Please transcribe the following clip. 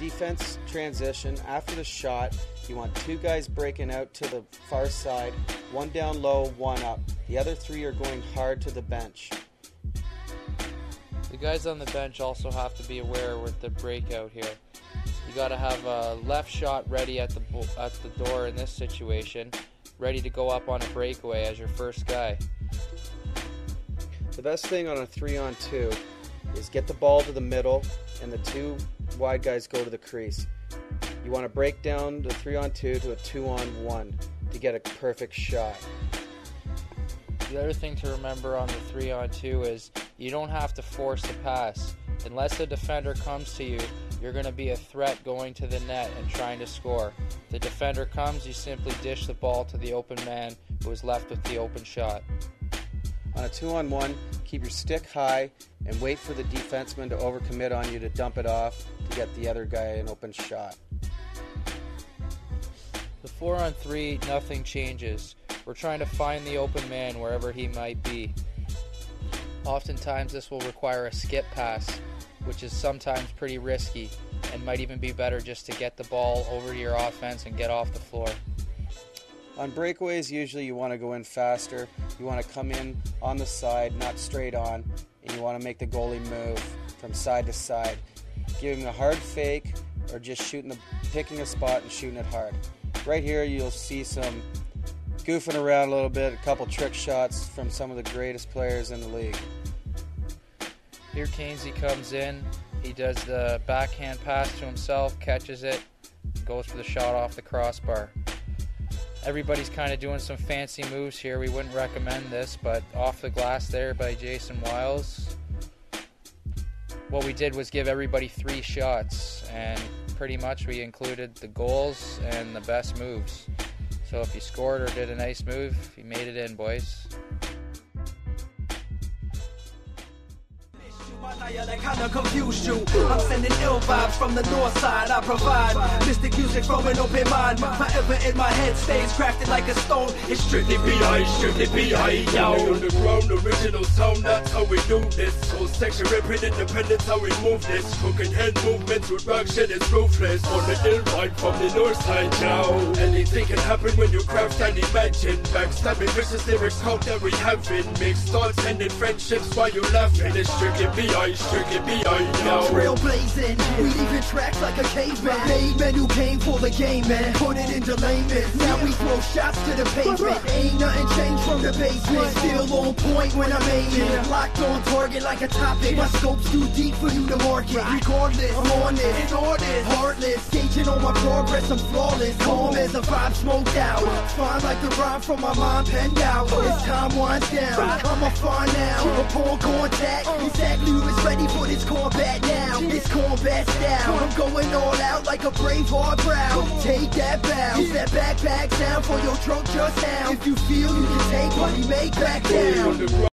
in defense transition after the shot, you want two guys breaking out to the far side, one down low, one up. The other three are going hard to the bench. The guys on the bench also have to be aware with the breakout here. You got to have a left shot ready at the door in this situation, ready to go up on a breakaway as your first guy. The best thing on a 3-on-2 is get the ball to the middle and the two wide guys go to the crease. You want to break down the 3-on-2 to a 2-on-1 to get a perfect shot. The other thing to remember on the 3-on-2 is you don't have to force the pass. Unless a defender comes to you, you're going to be a threat going to the net and trying to score. If the defender comes, you simply dish the ball to the open man who is left with the open shot. On a 2-on-1, keep your stick high and wait for the defenseman to overcommit on you to dump it off to get the other guy an open shot. The 4-on-3, nothing changes. We're trying to find the open man wherever he might be. Oftentimes this will require a skip pass, which is sometimes pretty risky and might even be better just to get the ball over to your offense and get off the floor. On breakaways, usually you want to go in faster, you want to come in on the side, not straight on, and you want to make the goalie move from side to side. Give him a hard fake or just picking a spot and shooting it hard. Right here you'll see some goofing around a little bit, a couple trick shots from some of the greatest players in the league. Here Kainsey comes in, he does the backhand pass to himself, catches it, goes for the shot off the crossbar. Everybody's kind of doing some fancy moves here. We wouldn't recommend this, but off the glass there by Jason Wiles. What we did was give everybody 3 shots, and pretty much we included the goals and the best moves. So if you scored or did a nice move, you made it in, boys. That kind of confused you. I'm sending ill vibes from the north side. I provide mystic music from an open mind. Forever in my head stays crafted like a stone. It's strictly B.I., yo. Underground, original sound, that's how we do this. Whole section ripping independence, how we move this. Fucking head movements with rock shit is ruthless. On the ill vibe from the north side, yo. Anything can happen when you craft and imagine. Backstabbing vicious lyrics, how that we having. Mixed thoughts ending friendships while you laughing. It's strictly B.I., trail blazing, we leaving tracks like a caveman. Made men who came for the game, man. Put it into layman. Now we throw shots to the pavement. Ain't nothing changed from the basement. Still on point when I'm aiming. Locked on target like a topic. My scope's too deep for you to market. Regardless, I'm on it. It's artist, heartless. Staging on my progress, I'm flawless. Calm as a vibe smoked out. Fine like the rhyme from my mind penned out. As time winds down, I'ma find now. Upon contact, exactly who is ready for this combat now. It's combat style. I'm going all out like a brave hard brow. Take that bow. That backpack down for your drunk just now. If you feel you can take money, make back down.